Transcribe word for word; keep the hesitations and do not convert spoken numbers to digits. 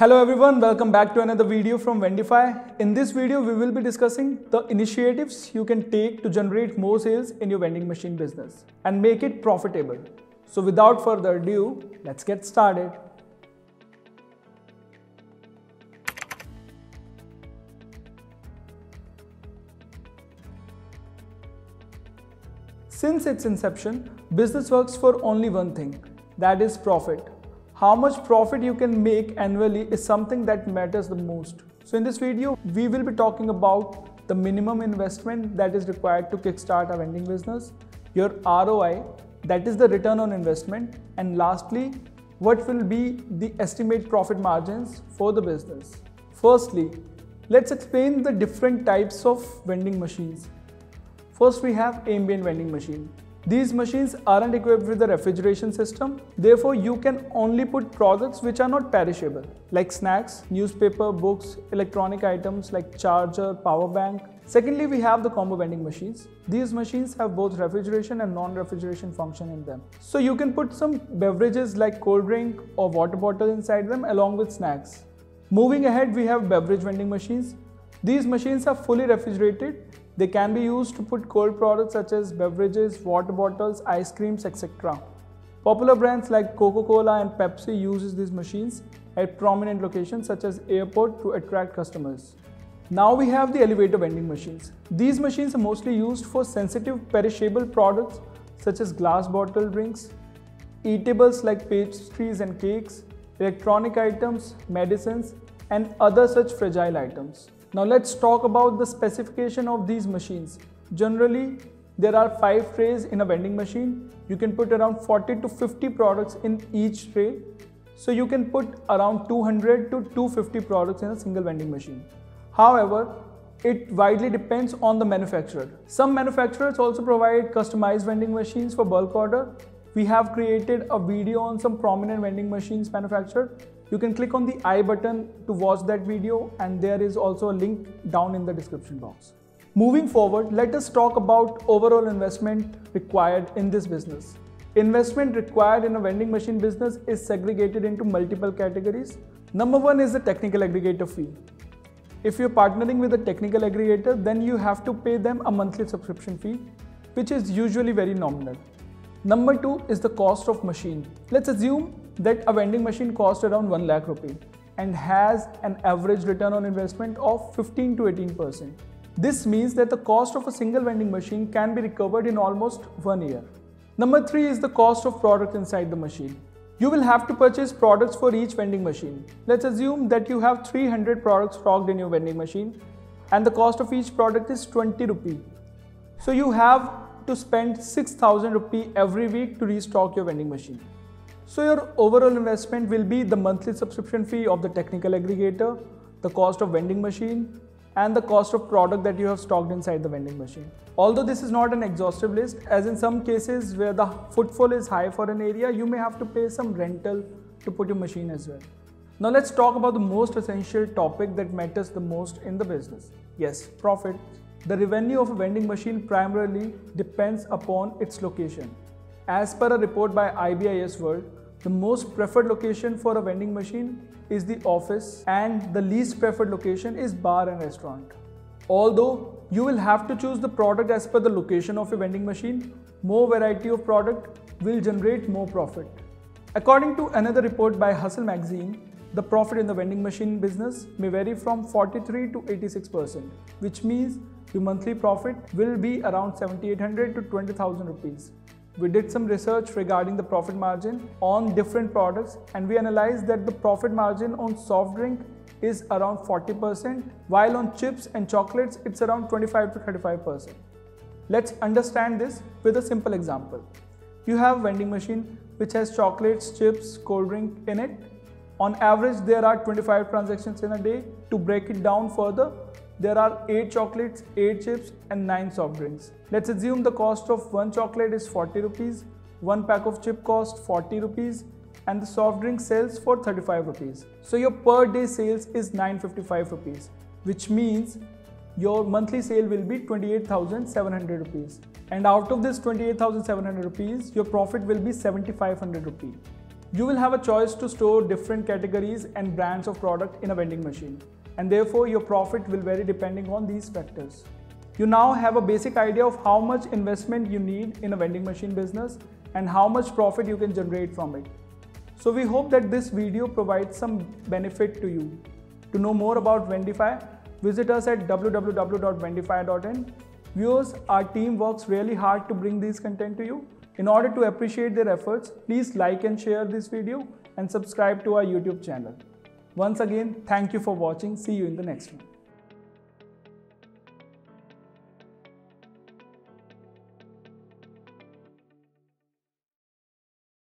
Hello everyone, welcome back to another video from Vendify. In this video, we will be discussing the initiatives you can take to generate more sales in your vending machine business and make it profitable. So without further ado, let's get started. Since its inception, business works for only one thing, that is profit. How much profit you can make annually is something that matters the most. So in this video, we will be talking about the minimum investment that is required to kickstart a vending business, your R O I, that is the return on investment, and lastly, what will be the estimated profit margins for the business. Firstly, let's explain the different types of vending machines. First, we have ambient vending machine. These machines aren't equipped with a refrigeration system, therefore you can only put products which are not perishable, like snacks, newspaper, books, electronic items like charger, power bank. Secondly, we have the combo vending machines. These machines have both refrigeration and non-refrigeration function in them. So you can put some beverages like cold drink or water bottle inside them along with snacks. Moving ahead, we have beverage vending machines. These machines are fully refrigerated. They can be used to put cold products such as beverages, water bottles, ice creams, et cetera. Popular brands like Coca-Cola and Pepsi uses these machines at prominent locations such as airport to attract customers. Now we have the elevator vending machines. These machines are mostly used for sensitive perishable products such as glass bottle drinks, eatables like pastries and cakes, electronic items, medicines, and other such fragile items. Now let's talk about the specification of these machines. Generally, there are five trays in a vending machine. You can put around forty to fifty products in each tray. So you can put around two hundred to two hundred fifty products in a single vending machine. However, it widely depends on the manufacturer. Some manufacturers also provide customized vending machines for bulk order. We have created a video on some prominent vending machines manufactured. You can click on the I button to watch that video, and there is also a link down in the description box. Moving forward, let us talk about overall investment required in this business. Investment required in a vending machine business is segregated into multiple categories. Number one is the technical aggregator fee. If you're partnering with a technical aggregator, then you have to pay them a monthly subscription fee, which is usually very nominal. Number two is the cost of machine. Let's assume that a vending machine costs around one lakh rupee and has an average return on investment of fifteen to eighteen percent. This means that the cost of a single vending machine can be recovered in almost one year. Number three is the cost of product inside the machine. You will have to purchase products for each vending machine. Let's assume that you have three hundred products stocked in your vending machine and the cost of each product is twenty rupee. So you have to spend six thousand rupee every week to restock your vending machine. So your overall investment will be the monthly subscription fee of the technical aggregator, the cost of vending machine, and the cost of product that you have stocked inside the vending machine. Although this is not an exhaustive list, as in some cases where the footfall is high for an area, you may have to pay some rental to put your machine as well. Now let's talk about the most essential topic that matters the most in the business. Yes, profit. The revenue of a vending machine primarily depends upon its location. As per a report by I B I S World, the most preferred location for a vending machine is the office and the least preferred location is bar and restaurant. Although you will have to choose the product as per the location of your vending machine, more variety of product will generate more profit. According to another report by Hustle magazine, the profit in the vending machine business may vary from forty-three to eighty-six percent, which means your monthly profit will be around seventy-eight hundred to twenty thousand rupees. We did some research regarding the profit margin on different products, and we analyzed that the profit margin on soft drink is around forty percent, while on chips and chocolates it's around twenty-five to thirty-five percent. Let's understand this with a simple example. You have a vending machine which has chocolates, chips, cold drink in it. On average, there are twenty-five transactions in a day. To break it down further, there are eight chocolates, eight chips, and nine soft drinks. Let's assume the cost of one chocolate is forty rupees, one pack of chip costs forty rupees, and the soft drink sells for thirty-five rupees. So your per day sales is nine hundred fifty-five rupees, which means your monthly sale will be twenty-eight thousand seven hundred rupees. And out of this twenty-eight thousand seven hundred rupees, your profit will be seventy-five hundred rupees. You will have a choice to store different categories and brands of product in a vending machine, and therefore your profit will vary depending on these factors. You now have a basic idea of how much investment you need in a vending machine business and how much profit you can generate from it. So we hope that this video provides some benefit to you. To know more about Vendify, visit us at w w w dot vendify dot in. Viewers, our team works really hard to bring this content to you. In order to appreciate their efforts, please like and share this video and subscribe to our YouTube channel. Once again, thank you for watching. See you in the next one.